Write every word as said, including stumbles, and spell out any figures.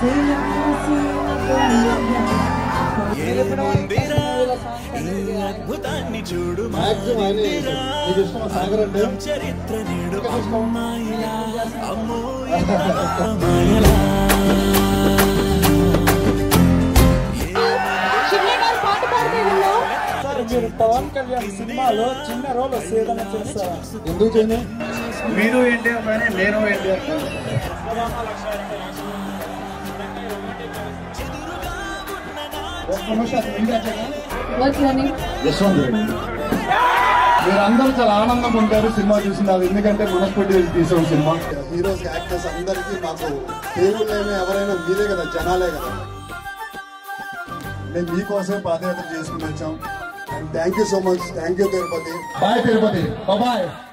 पवन कल्याण cinema role మీరందరూ చాలా ఆనందంగా ఉంటారు సినిమా చూసినారు ఎందుకంటే మనస్ఫూర్తిగా తీసాం సినిమా హీరోస్ యాక్టర్స్ అందరికీ మాకు పేరులేమే ఎవరైనా మీరే కదా జనాలే కదా నేను మీకోసమే పాదయాత్ర చేసుకుని వచ్చాం thank you so much thank you Tirupati bye Tirupati bye